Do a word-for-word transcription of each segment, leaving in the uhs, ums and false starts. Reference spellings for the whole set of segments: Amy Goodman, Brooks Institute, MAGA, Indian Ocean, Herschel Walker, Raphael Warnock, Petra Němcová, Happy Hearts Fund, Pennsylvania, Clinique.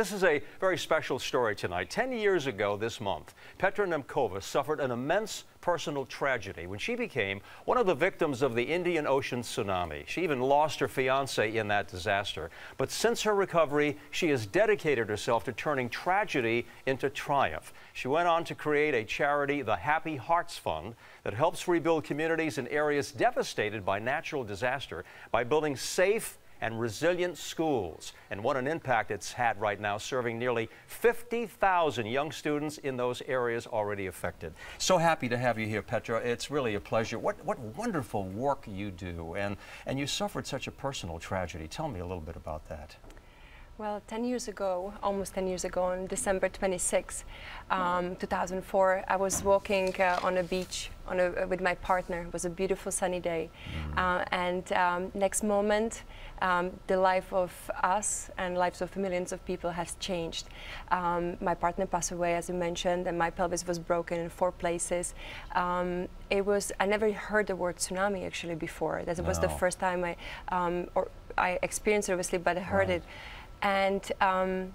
This is a very special story tonight. Ten years ago this month, Petra Němcová suffered an immense personal tragedy when she became one of the victims of the Indian Ocean tsunami. She even lost her fiancé in that disaster. But since her recovery, she has dedicated herself to turning tragedy into triumph. She went on to create a charity, the Happy Hearts Fund, that helps rebuild communities in areas devastated by natural disaster by building safe and resilient schools. And what an impact it's had right now, serving nearly fifty thousand young students in those areas already affected. So happy to have you here, Petra. It's really a pleasure. What, what wonderful work you do, and, and you suffered such a personal tragedy. Tell me a little bit about that. Well, ten years ago, almost ten years ago, on December twenty-sixth, um, two thousand four, I was walking uh, on a beach on a, with my partner. It was a beautiful sunny day. Uh, and um, next moment, um, the life of us and lives of millions of people has changed. Um, my partner passed away, as you mentioned, and my pelvis was broken in four places. Um, it was, I never heard the word tsunami actually before. That was no. the first time I, um, or I experienced it, obviously, but I heard right. it. And um,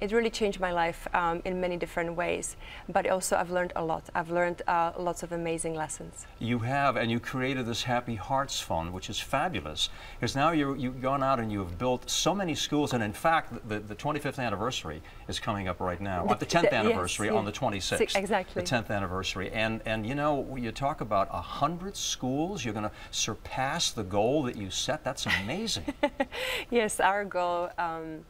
it really changed my life um, in many different ways. But also I've learned a lot. I've learned uh, lots of amazing lessons. You have, and you created this Happy Hearts Fund, which is fabulous. Because now you're, you've gone out and you have built so many schools. And in fact, the, the twenty-fifth anniversary is coming up right now. The, the tenth the, anniversary yes, on the twenty-sixth. Six, exactly. The tenth anniversary. And, and you know, you talk about one hundred schools. You're going to surpass the goal that you set. That's amazing. Yes, our goal Um,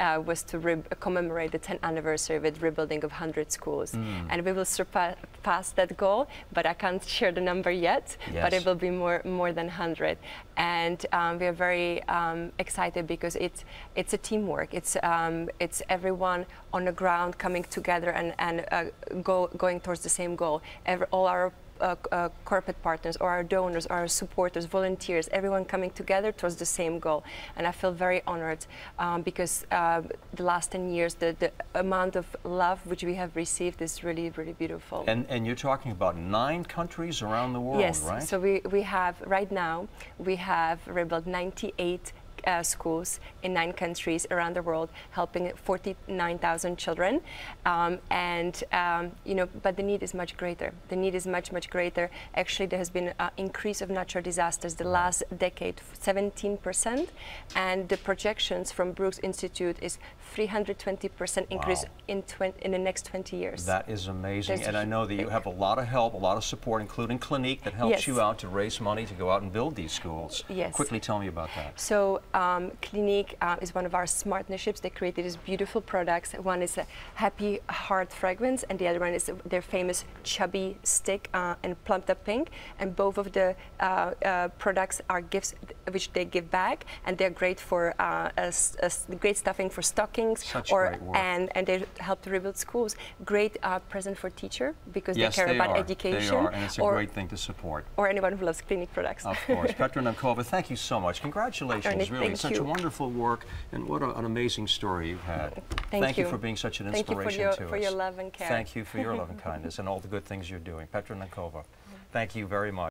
Uh, was to re commemorate the tenth anniversary with rebuilding of one hundred schools. Mm. And we will surpass that goal, but I can't share the number yet, yes. but it will be more more than one hundred. And um, we are very um, excited because it's, it's a teamwork. It's, um, it's everyone on the ground coming together and, and uh, go, going towards the same goal. Every, all our Uh, uh, corporate partners, or our donors, or our supporters, volunteers, everyone coming together towards the same goal. And I feel very honored um, because uh, the last ten years, the, the amount of love which we have received is really, really beautiful. And, and you're talking about nine countries around the world, yes, right? Yes, so we, we have, right now, we have rebuilt ninety-eight Uh, schools in nine countries around the world, helping forty-nine thousand children, um, and um, you know, but the need is much greater. The need is much, much greater. Actually, there has been an increase of natural disasters the last decade, seventeen percent, and the projections from Brooks Institute is three hundred twenty percent increase wow. in, in the next twenty years. That is amazing. There's and I know that you have a lot of help, a lot of support, including Clinique, that helps yes. you out to raise money to go out and build these schools. Yes. Quickly tell me about that. So. Um, Clinique uh, is one of our smart partnerships. They created these beautiful products. One is a Happy Heart fragrance, and the other one is their famous chubby stick uh, and plumped up pink. And both of the uh, uh, products are gifts which they give back, and they're great for uh, a, a great stuffing for stockings. Such or great work. and and they help to rebuild schools. Great uh, present for teacher because yes, they care they about are. education. They are, and it's a or, great thing to support. Or anyone who loves Clinique products. Of course, Petra Němcová, thank you so much. Congratulations. Really, Thank such you. wonderful work, and what a, an amazing story you've had. Thank, Thank you. you for being such an Thank inspiration you for your, to for us. Your love and care. Thank you for your love and kindness and all the good things you're doing. Petra Němcová. Thank you very much.